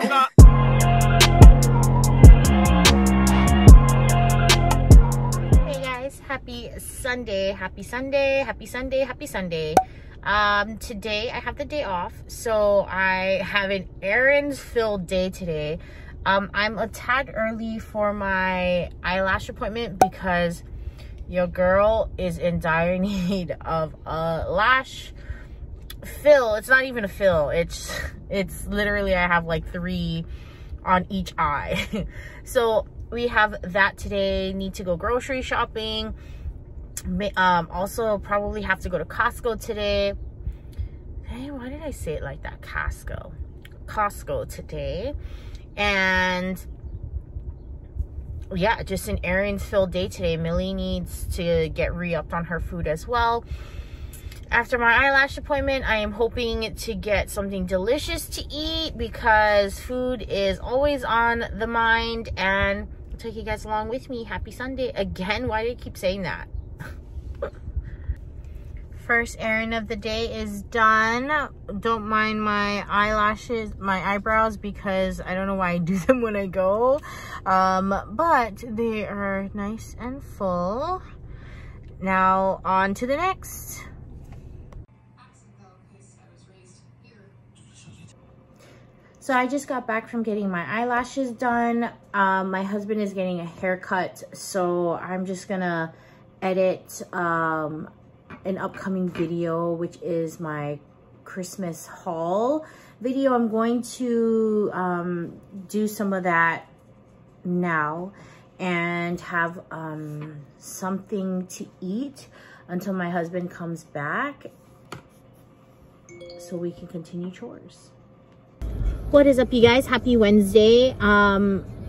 Hey guys, happy Sunday. Today I have the day off, so I have an errands-filled day today. I'm a tad early for my eyelash appointment because your girl is in dire need of a lash fill. It's not even a fill. It's literally, I have like 3 on each eye. So we have that today. Need to go grocery shopping. Also probably have to go to Costco today. Hey, why did I say it like that? Costco today. And yeah, just an errands filled day today. Millie needs to get re-upped on her food as well. After my eyelash appointment, I am hoping to get something delicious to eat because food is always on the mind. And I'll take you guys along with me. Happy Sunday. Again, why do I keep saying that? First errand of the day is done. Don't mind my eyelashes, my eyebrows, because I don't know why I do them when I go. But they are nice and full. Now on to the next. So I just got back from getting my eyelashes done. My husband is getting a haircut, so I'm just gonna edit an upcoming video, which is my Christmas haul video. I'm going to do some of that now and have something to eat until my husband comes back so we can continue chores. What is up, you guys? Happy Wednesday. I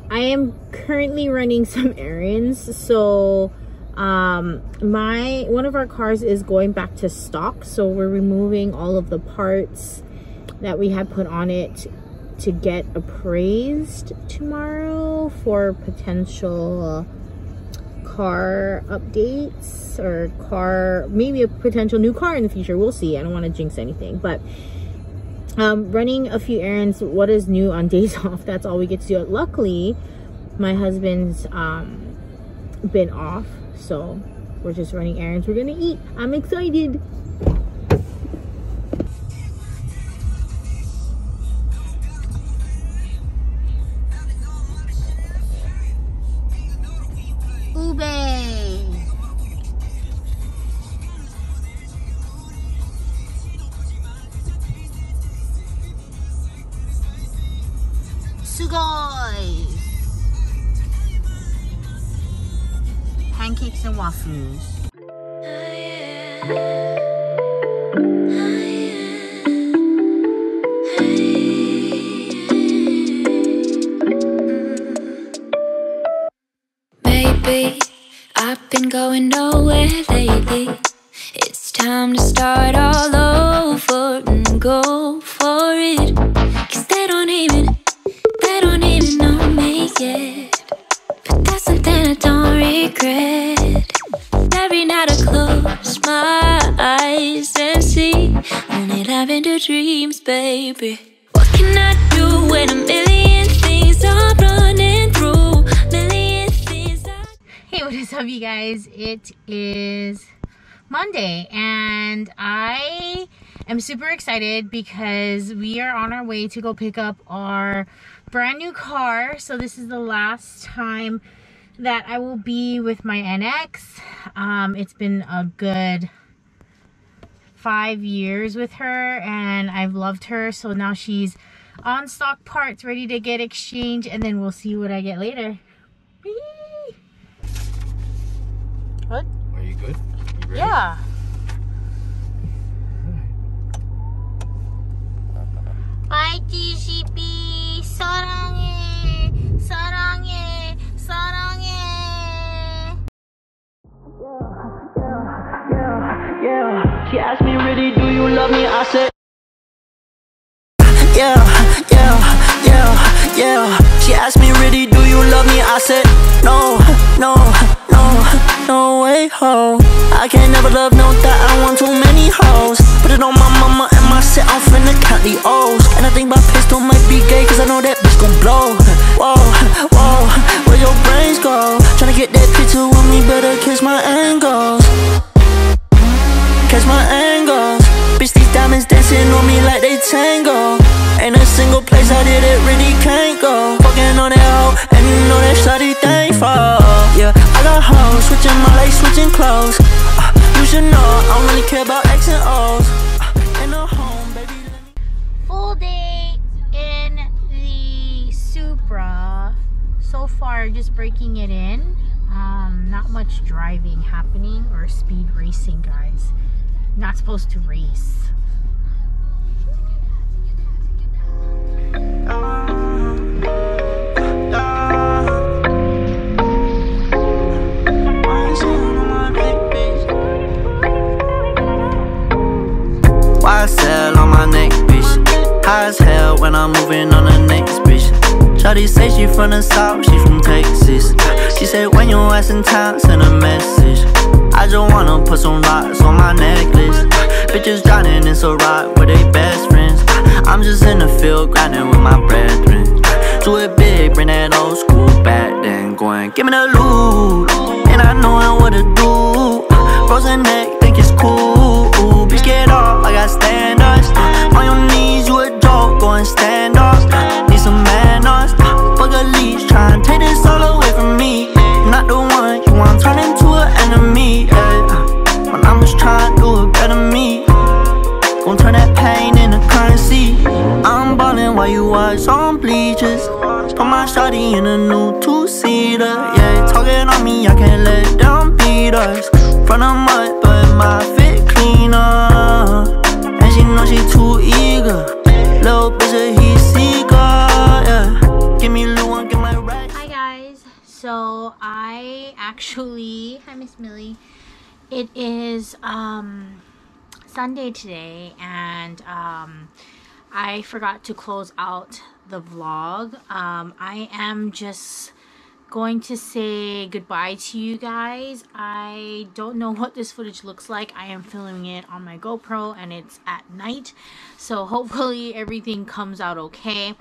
am currently running some errands, so one of our cars is going back to stock, so we're removing all of the parts that we had put on it to get appraised tomorrow for potential car updates or maybe a potential new car in the future. We'll see. I don't want to jinx anything, but running a few errands. What is new on days off? That's all we get to do. Luckily, my husband's been off, so we're just running errands. We're gonna eat. I'm excited. Ube. Sugoi. Pancakes and waffles. Maybe I've been going nowhere lately. It's time to start all over and go for it. 'Cause they don't even know me yet. That's something I don't regret. Every night I close my eyes and see only lavender dreams, baby. What can I do when a million things are running through? Million things are... Hey, what is up, you guys? It is Monday and I am super excited because we are on our way to go pick up our brand new car. So this is the last time that I will be with my NX. It's been a good 5 years with her and I've loved her. So now she's on stock parts, ready to get exchanged, and then we'll see what I get later. Whee! What? Are you good? You ready? Yeah. Bye, TGP. 사랑해, 사랑해, 사랑해. Yeah. She asked me, really, do you love me? I said, yeah. She asked me, really, do you love me? I said, no way, ho. I can't never love, no, that I want too many hoes. Put it on my mama and my I sit, I'm finna count the O's. And I think my pistol might be gay, cause I know that bitch gon' blow. Whoa, whoa, where your brains go? Tryna get that picture with me, better catch my angles. Catch my angles. Bitch, these diamonds dancing on me like they tango. Ain't a single place I did it really can't go. Fucking on that hoe, and you know that shawty thankful. Yeah, I got hoes, switching my legs, switching clothes. You should know, I don't really care about X and O's. In a home, baby. Full day in the Supra. So far, just breaking it in. Not much driving happening or speed racing, guys. Not supposed to race. Why I sell on my neck, bitch? High as hell when I'm moving on the next bitch. Shawty say she from the south, she from Texas. She said when your ass in town, send a message. I just wanna put some rocks on my necklace. Bitches drowning in so rock with they best friends. I'm just in the field grinding with my brethren. Do it big, bring that old school back, then going, give me the loot. And I know what to do. Frozen neck, think it's cool. Bitch, get off, I got standards. On your knees, you a dog, go and stand off. Need some manners, fuck a leash, try and take this all away from me. I'm not the one you want, turn into an enemy. When I'm just trying to do it better me. Gon' turn that pain into currency. I'm ballin' while you watch on bleachers. Put my shawty in a new two-seater. Yeah, talking on me, I can't let them beat us. Front of mud, but my fit cleaner. And she know she too eager. Little bitch a heat seeker, yeah. Give me Lou and get my racks. Hi guys, so I actually, hi Miss Millie. It is, Sunday today, and I forgot to close out the vlog. I am just going to say goodbye to you guys. I don't know what this footage looks like. I am filming it on my GoPro and it's at night, so hopefully everything comes out okay.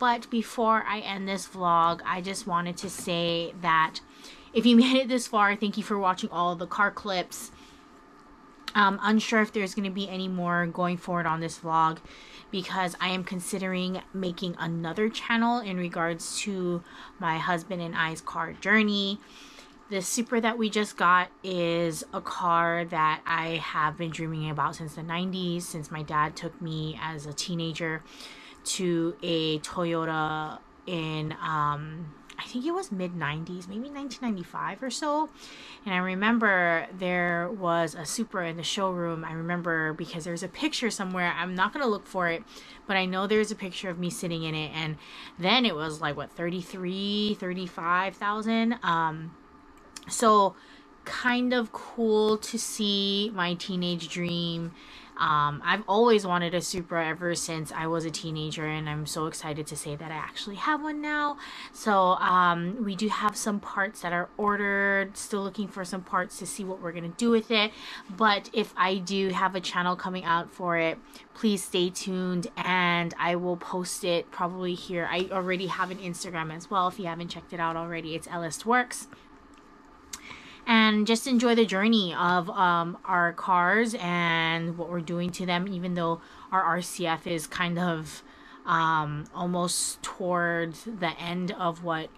But before I end this vlog, I just wanted to say that if you made it this far, thank you for watching all the car clips. I'm unsure if there's going to be any more going forward on this vlog because I am considering making another channel in regards to my husband and I's car journey. The Supra that we just got is a car that I have been dreaming about since the 90s, since my dad took me as a teenager to a Toyota in, I think it was mid-90s, maybe 1995 or so. And I remember there was a Supra in the showroom. I remember because there's a picture somewhere. I'm not going to look for it, but I know there's a picture of me sitting in it. And then it was like, what, 33, 35,000. So kind of cool to see my teenage dream. I've always wanted a Supra ever since I was a teenager, and I'm so excited to say that I actually have one now. So we do have some parts that are ordered, still looking for some parts to see what we're going to do with it. But if I do have a channel coming out for it, please stay tuned and I will post it probably here. I already have an Instagram as well if you haven't checked it out already. It's LSWorks. And just enjoy the journey of our cars and what we're doing to them, even though our RCF is kind of almost towards the end of what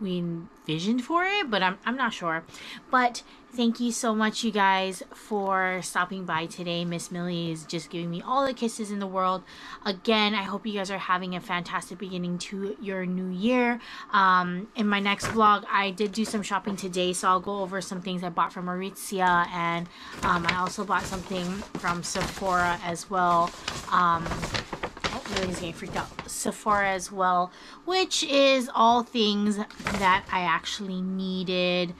we envisioned for it, but I'm not sure. But thank you so much, you guys, for stopping by today. Miss Millie is just giving me all the kisses in the world. Again, I hope you guys are having a fantastic beginning to your new year. In my next vlog, I did do some shopping today, so I'll go over some things I bought from Marizia, and I also bought something from Sephora as well. Millie's getting freaked out. Sephora as well, which is all things that I actually needed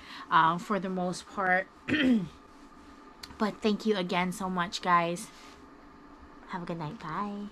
for the most part. But thank you again so much, guys. Have a good night. Bye.